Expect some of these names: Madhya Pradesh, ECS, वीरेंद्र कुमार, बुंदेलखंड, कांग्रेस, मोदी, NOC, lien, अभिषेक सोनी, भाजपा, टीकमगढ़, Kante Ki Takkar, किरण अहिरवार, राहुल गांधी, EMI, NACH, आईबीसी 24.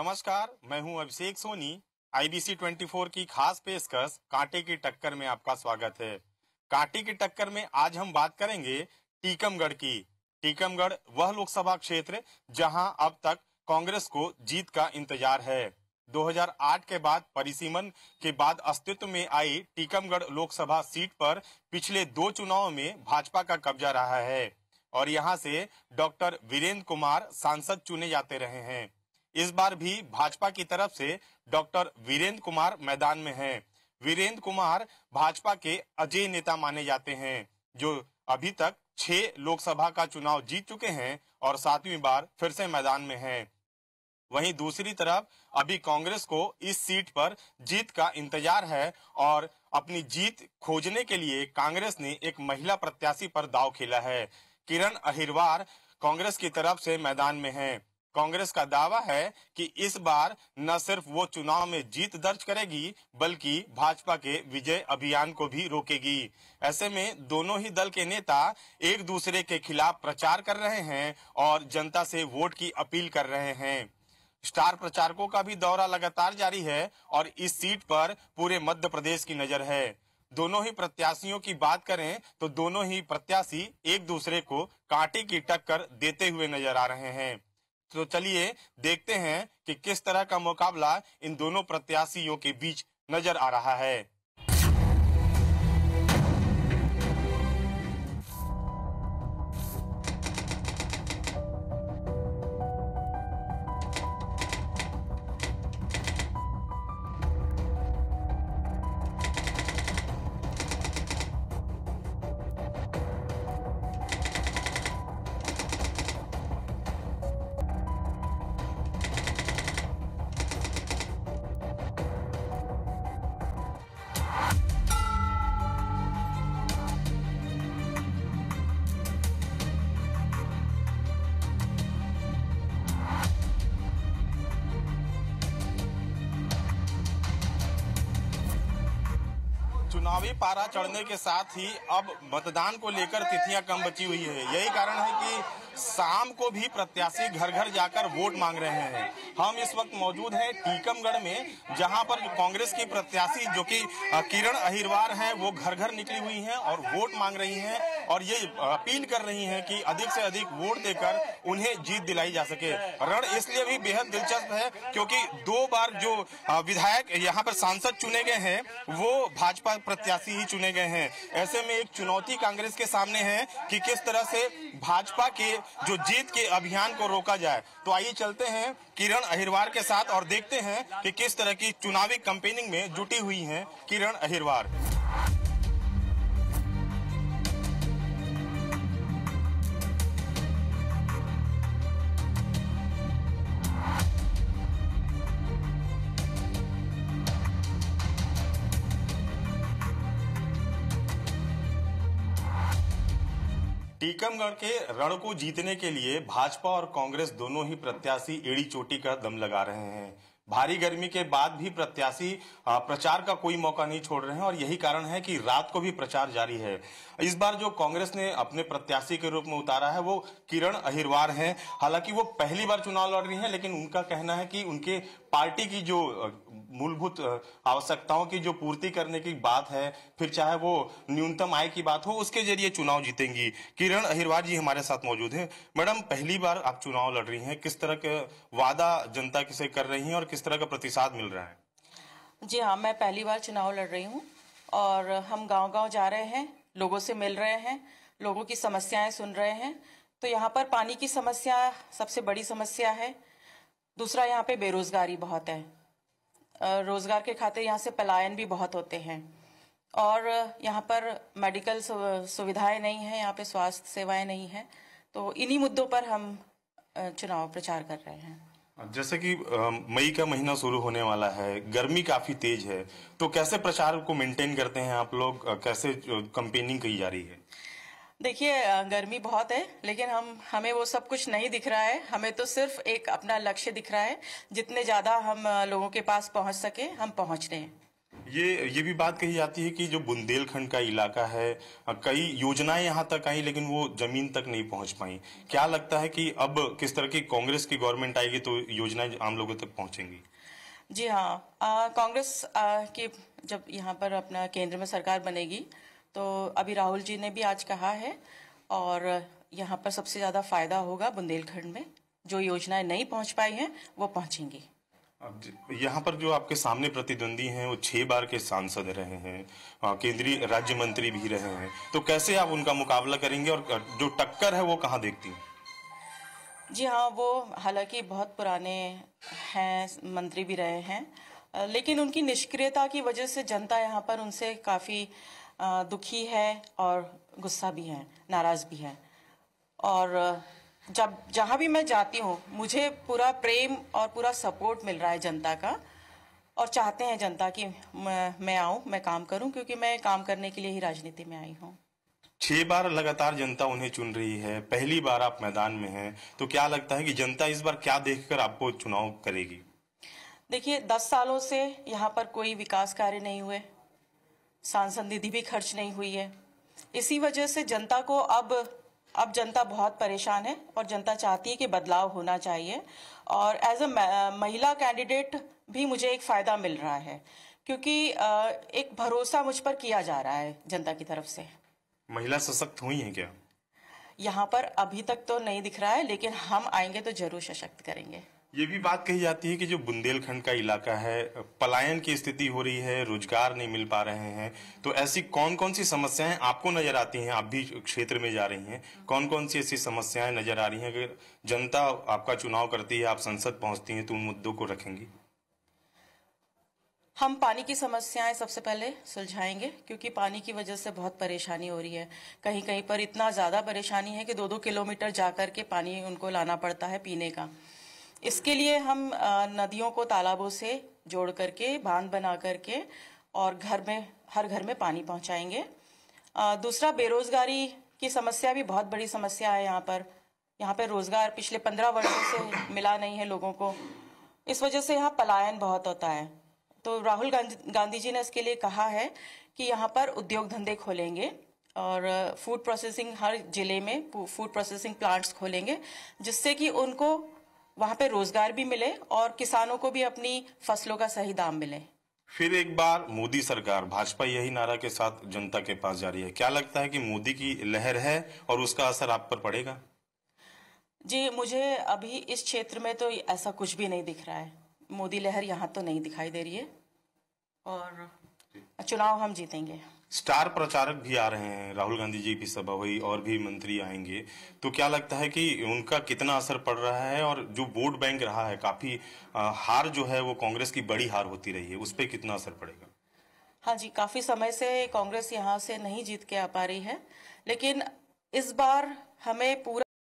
नमस्कार, मैं हूं अभिषेक सोनी। आईबीसी 24 की खास पेशकश कांटे की टक्कर में आपका स्वागत है। कांटे की टक्कर में आज हम बात करेंगे टीकमगढ़ की। टीकमगढ़ वह लोकसभा क्षेत्र जहां अब तक कांग्रेस को जीत का इंतजार है। 2008 के बाद परिसीमन के बाद अस्तित्व में आई टीकमगढ़ लोकसभा सीट पर पिछले दो चुनाव में भाजपा का कब्जा रहा है और यहां से डॉक्टर वीरेंद्र कुमार सांसद चुने जाते रहे हैं। इस बार भी भाजपा की तरफ से डॉक्टर वीरेंद्र कुमार मैदान में हैं। वीरेंद्र कुमार भाजपा के अजय नेता माने जाते हैं, जो अभी तक 6 लोकसभा का चुनाव जीत चुके हैं और 7वीं बार फिर से मैदान में हैं। वहीं दूसरी तरफ अभी कांग्रेस को इस सीट पर जीत का इंतजार है और अपनी जीत खोजने के लिए कांग्रेस ने एक महिला प्रत्याशी पर दाव खेला है। किरण अहिरवार कांग्रेस की तरफ से मैदान में हैं। कांग्रेस का दावा है कि इस बार न सिर्फ वो चुनाव में जीत दर्ज करेगी बल्कि भाजपा के विजय अभियान को भी रोकेगी। ऐसे में दोनों ही दल के नेता एक दूसरे के खिलाफ प्रचार कर रहे हैं और जनता से वोट की अपील कर रहे हैं। स्टार प्रचारकों का भी दौरा लगातार जारी है और इस सीट पर पूरे मध्य प्रदेश की नजर है। दोनों ही प्रत्याशियों की बात करें तो दोनों ही प्रत्याशी एक दूसरे को कांटे की टक्कर देते हुए नजर आ रहे हैं। तो चलिए देखते हैं कि किस तरह का मुकाबला इन दोनों प्रत्याशियों के बीच नजर आ रहा है। चुनावी पारा चढ़ने के साथ ही अब मतदान को लेकर तिथियां कम बची हुई है। यही कारण है कि शाम को भी प्रत्याशी घर घर जाकर वोट मांग रहे हैं। हम इस वक्त मौजूद हैं टीकमगढ़ में, जहां पर कांग्रेस की प्रत्याशी जो कि किरण अहिरवार हैं, वो घर घर निकली हुई हैं और वोट मांग रही हैं और ये अपील कर रही हैं कि अधिक से अधिक वोट देकर उन्हें जीत दिलाई जा सके। रण इसलिए भी बेहद दिलचस्प है क्योंकि दो बार जो विधायक यहाँ पर सांसद चुने गए हैं वो भाजपा प्रत्याशी ही चुने गए हैं। ऐसे में एक चुनौती कांग्रेस के सामने है कि किस तरह से भाजपा के जो जीत के अभियान को रोका जाए। तो आइए चलते हैं किरण अहिरवार के साथ और देखते हैं कि किस तरह की चुनावी कैंपेनिंग में जुटी हुई हैं किरण अहिरवार। टीकमगढ़ के रण को जीतने के लिए भाजपा और कांग्रेस दोनों ही प्रत्याशी एड़ी चोटी का दम लगा रहे हैं। भारी गर्मी के बाद भी प्रत्याशी प्रचार का कोई मौका नहीं छोड़ रहे हैं और यही कारण है कि रात को भी प्रचार जारी है। इस बार जो कांग्रेस ने अपने प्रत्याशी के रूप में उतारा है वो किरण अहिरवार हैं। हालांकि वो पहली बार चुनाव लड़ रही हैं, लेकिन उनका कहना है कि उनके पार्टी की जो मूलभूत आवश्यकताओं की जो पूर्ति करने की बात है, फिर चाहे वो न्यूनतम आय की बात हो, उसके जरिए चुनाव जीतेंगी। किरण अहिरवार जी हमारे साथ मौजूद हैं। मैडम, पहली बार आप चुनाव लड़ रही हैं, किस तरह के वादा जनता से कर रही हैं और किस तरह का प्रतिसाद मिल रहा है? जी हाँ, मैं पहली बार चुनाव लड़ रही हूँ और हम गांव-गांव जा रहे हैं, लोगों से मिल रहे हैं, लोगों की समस्याएं सुन रहे हैं। तो यहाँ पर पानी की समस्या सबसे बड़ी समस्या है। दूसरा, यहाँ पे बेरोजगारी बहुत है। रोजगार के खातिर यहाँ से पलायन भी बहुत होते हैं और यहाँ पर मेडिकल सुविधाएं नहीं है, यहाँ पे स्वास्थ्य सेवाएं नहीं है। तो इन्हीं मुद्दों पर हम चुनाव प्रचार कर रहे हैं। जैसे कि मई का महीना शुरू होने वाला है, गर्मी काफी तेज है, तो कैसे प्रचार को मेंटेन करते हैं आप लोग, कैसे कैंपेनिंग की जा रही है? देखिए, गर्मी बहुत है, लेकिन हमें वो सब कुछ नहीं दिख रहा है। हमें तो सिर्फ एक अपना लक्ष्य दिख रहा है, जितने ज्यादा हम लोगों के पास पहुंच सके हम पहुंच रहे हैं। ये भी बात कही जाती है कि जो बुंदेलखंड का इलाका है, कई योजनाएं यहाँ तक आई लेकिन वो जमीन तक नहीं पहुँच पाई। क्या लगता है कि अब किस तरह की कांग्रेस की गवर्नमेंट आएगी तो योजनाएं आम लोगों तक पहुँचेंगी? जी हाँ, कांग्रेस की जब यहाँ पर अपना केंद्र में सरकार बनेगी तो अभी राहुल जी ने भी आज कहा है, और यहाँ पर सबसे ज़्यादा फायदा होगा बुंदेलखंड में। जो योजनाएं नहीं पहुँच पाई हैं वो पहुँचेंगी। यहाँ पर जो आपके सामने प्रतिद्वंदी हैं वो 6 बार के सांसद रहे हैं, केंद्रीय राज्य मंत्री भी रहे हैं, तो कैसे आप उनका मुकाबला करेंगे और जो टक्कर है वो कहाँ देखती हैं? जी हाँ, वो हालांकि बहुत पुराने हैं, मंत्री भी रहे हैं, लेकिन उनकी निष्क्रियता की वजह से जनता यहाँ पर उनसे काफ़ी दुखी है और गुस्सा भी है, नाराज़ भी है। और जब जहाँ भी मैं जाती हूँ मुझे पूरा प्रेम और पूरा सपोर्ट मिल रहा है जनता का, और चाहते हैं जनता कि मैं आऊँ, मैं काम करूँ, क्योंकि मैं काम करने के लिए ही राजनीति में आई हूँ। 6 बार लगातार जनता उन्हें चुन रही है, पहली बार आप मैदान में हैं, तो क्या लगता है कि जनता इस बार क्या देखकर आपको चुनाव करेगी? देखिए, 10 सालों से यहाँ पर कोई विकास कार्य नहीं हुए, सांसद निधि भी खर्च नहीं हुई है। इसी वजह से जनता को अब जनता बहुत परेशान है और जनता चाहती है कि बदलाव होना चाहिए। और एज अ महिला कैंडिडेट भी मुझे एक फ़ायदा मिल रहा है, क्योंकि एक भरोसा मुझ पर किया जा रहा है जनता की तरफ से। महिला सशक्त हुई हैं क्या? यहाँ पर अभी तक तो नहीं दिख रहा है, लेकिन हम आएंगे तो जरूर सशक्त करेंगे। ये भी बात कही जाती है कि जो बुंदेलखंड का इलाका है, पलायन की स्थिति हो रही है, रोजगार नहीं मिल पा रहे हैं, तो ऐसी कौन कौन सी समस्याएं आपको नजर आती हैं? आप भी क्षेत्र में जा रही हैं, कौन कौन सी ऐसी समस्याएं नजर आ रही हैं? अगर जनता आपका चुनाव करती है, आप संसद पहुँचती हैं, तो उन मुद्दों को रखेंगी? हम पानी की समस्याएं सबसे पहले सुलझाएंगे, क्योंकि पानी की वजह से बहुत परेशानी हो रही है। कहीं कहीं पर इतना ज़्यादा परेशानी है कि 2-2 किलोमीटर जा कर के पानी उनको लाना पड़ता है पीने का। इसके लिए हम नदियों को तालाबों से जोड़ करके बांध बना करके और घर में, हर घर में पानी पहुंचाएंगे। दूसरा, बेरोज़गारी की समस्या भी बहुत बड़ी समस्या है यहाँ पर। यहाँ पर रोज़गार पिछले 15 वर्षों से मिला नहीं है लोगों को, इस वजह से यहाँ पलायन बहुत होता है। तो राहुल गांधी जी ने इसके लिए कहा है कि यहाँ पर उद्योग धंधे खोलेंगे और फूड प्रोसेसिंग, हर जिले में फूड प्रोसेसिंग प्लांट्स खोलेंगे, जिससे कि उनको वहाँ पे रोजगार भी मिले और किसानों को भी अपनी फसलों का सही दाम मिले। फिर एक बार मोदी सरकार, भाजपा यही नारा के साथ जनता के पास जा रही है, क्या लगता है कि मोदी की लहर है और उसका असर आप पर पड़ेगा? जी, मुझे अभी इस क्षेत्र में तो ऐसा कुछ भी नहीं दिख रहा है, मोदी लहर यहाँ तो नहीं दिखाई दे रही है, और चुनाव हम जीतेंगे। स्टार प्रचारक भी आ रहे हैं, राहुल गांधी जी की सभा हुई और भी मंत्री आएंगे, तो क्या लगता है कि उनका कितना असर पड़ रहा है? और जो वोट बैंक रहा है, काफी हार जो है वो कांग्रेस की बड़ी हार होती रही है, उस पर कितना असर पड़ेगा? हाँ जी, काफी समय से कांग्रेस यहाँ से नहीं जीत के आ पा रही है, लेकिन इस बार हमें पूरा